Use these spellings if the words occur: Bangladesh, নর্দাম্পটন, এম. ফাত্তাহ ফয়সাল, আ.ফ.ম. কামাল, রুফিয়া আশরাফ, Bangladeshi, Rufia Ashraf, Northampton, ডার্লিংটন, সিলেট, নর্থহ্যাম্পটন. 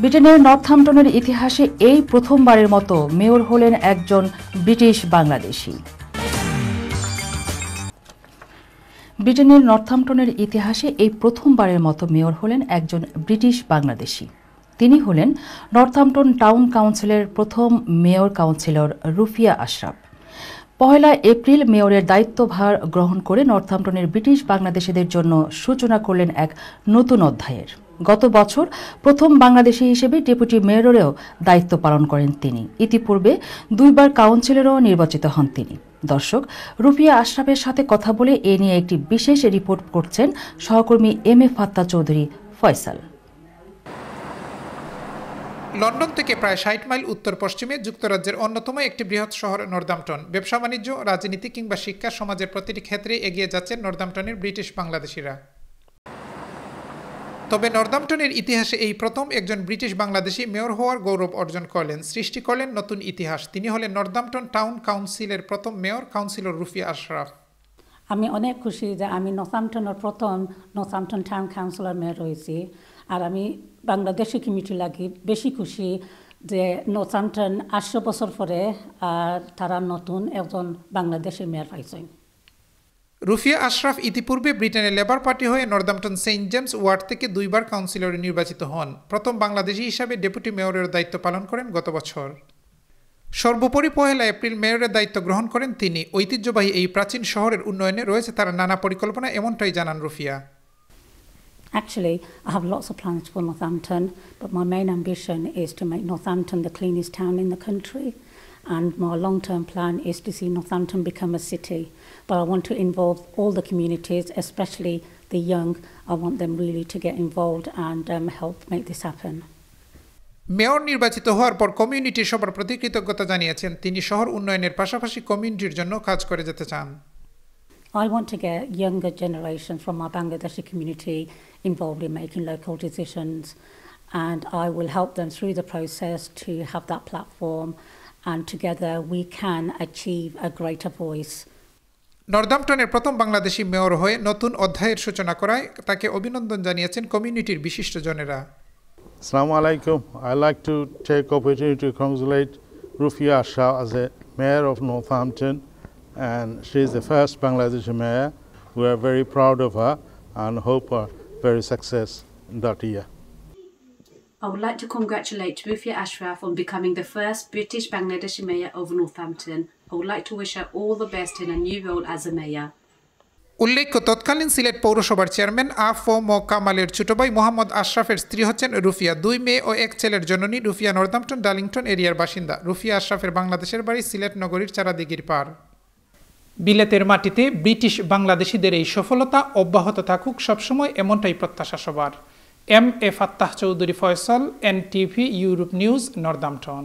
ব্রিটেনের নর্থহ্যাম্পটনের ইতিহাসে এই প্রথমবারের মতো মেয়র হলেন একজন ব্রিটিশ বাংলাদেশি। ব্রিটেনের নর্থহ্যাম্পটনের ইতিহাসে এই প্রথমবারের মতো মেয়র হলেন একজন ব্রিটিশ বাংলাদেশি। তিনি হলেন নর্থহ্যাম্পটন টাউন কাউন্সিলের প্রথম mayor councillor রুফিয়া আশরাফ। ১ April মেয়রের দায়িত্বভার গ্রহণ করে নর্থহ্যাম্পটনের ব্রিটিশ বাংলাদেশিদের জন্য সূচনা করলেন এক নতুন অধ্যায়ের। গত বছর প্রথম বাংলাদেশি হিসেবে ডেপুটি মেয়রেরও দায়িত্ব পালন করেন তিনি। ইতিপূর্বে দুইবার কাউন্সিলরও নির্বাচিত হন তিনি। দর্শক, রুফিয়া আশরাফের সাথে কথা বলে এ নিয়ে একটি বিশেষ রিপোর্ট করছেন সহকর্মী এম. ফাত্তাহ ফয়সাল। লন্ডন থেকে প্রায় ৬০ মাইল উত্তর পশ্চিমে যুক্তরাজ্যের অন্যতম একটি বৃহৎ শহর নর্দাম্পটন। ব্যবসা বাণিজ্য, রাজনীতি কিংবা শিক্ষা, সমাজের প্রতিটি ক্ষেত্রে এগিয়ে যাচ্ছে নর্দাম্পটনের ব্রিটিশ বাংলাদেশিরা। তবে নর্দাম্পটনের ইতিহাসে এই প্রথম একজন ব্রিটিশ বাংলাদেশি মেয়র হওয়ার গৌরব অর্জন করলেন, সৃষ্টি করলেন নতুন ইতিহাস। তিনি হলেন নর্দাম্পটন টাউন কাউন্সিলের প্রথম মেয়র কাউন্সিলর রুফিয়া আশরাফ। আমি অনেক খুশি যে আমি নর্দাম্পটনের প্রথম নর্দাম্পটন টাউন কাউন্সিলর মেয়র হয়েছি। আর আমি বাংলাদেশি কমিটি লাগি বেশি খুশি যে নর্দাম্পটন ৮০০ বছর পরে আর তারা নতুন একজন বাংলাদেশি মেয়র পাইছেন। রুফিয়া আশরাফ ইতিপূর্বে ব্রিটেনের লেবার পার্টি হয়ে নর্দাম্পটন সেন্ট জেমস ওয়ার্ড থেকে দুইবার কাউন্সিলরে নির্বাচিত হন। প্রথম বাংলাদেশি হিসাবে ডেপুটি মেয়রের দায়িত্ব পালন করেন গত বছর। সর্বোপরি 1 এপ্রিল মেয়রের দায়িত্ব গ্রহণ করেন তিনি। ঐতিহ্যবাহী এই প্রাচীন শহরের উন্নয়নে রয়েছে তার নানা পরিকল্পনা, এমনটাই জানান Rufia. Actually, I have lots of plans for Northampton, but my main ambition is to make Northampton the cleanest town in the country, and my long-term plan is to see Northampton become a city. But I want to involve all the communities, especially the young. I want them really to get involved and help make this happen. Mayor নির্বাচিত হওয়ার পর community সবার প্রতি কৃতজ্ঞতা জানিয়েছেন। তিনি শহর উন্নয়নের পাশাপাশি কমিউনিটির জন্য কাজ করে যেতে চান। I want to get younger generations from our Bangladeshi community involved in making local decisions, and I will help them through the process to have that platform, and together we can achieve a greater voice. নর্দাম্পটনের প্রথম Bangladeshi mayor হয়ে নতুন অধ্যায়ের সূচনা করায় তাকে অভিনন্দন জানিয়েছেন কমিউনিটির বিশিষ্টজনেরা। আসসালামু আলাইকুম। I'd like to take opportunity to congratulate Rufia Ashraf as a mayor of Northampton. And she is the first Bangladeshi mayor. We are very proud of her and hope her very success in that year. I would like to congratulate Rufia Ashraf on becoming the first British Bangladeshi mayor of Northampton. I would like to wish her all the best in her new role as a mayor. উল্লেখ্য, তৎকালীন সিলেট পৌরসভার chairman আ.ফ.ম. কামালের ছোট ভাই মোহাম্মদ আশরাফের স্ত্রী হচ্ছেন রুফিয়া। 2 মেয়ে ও 1 ছেলের জননী রুফিয়া নর্দাম্পটন ডার্লিংটন এরিয়ার বাসিন্দা। রুফিয়া আশরাফের বাংলাদেশের বাড়ি সিলেট নগরীর চারাদিঘির পার। বিলেতের মাটিতে ব্রিটিশ বাংলাদেশিদের এই সফলতা অব্যাহত থাকুক সবসময়, এমনটাই প্রত্যাশা সবার। এম. Fattah Faisal, NTV Europe news, নর্দাম্পটন।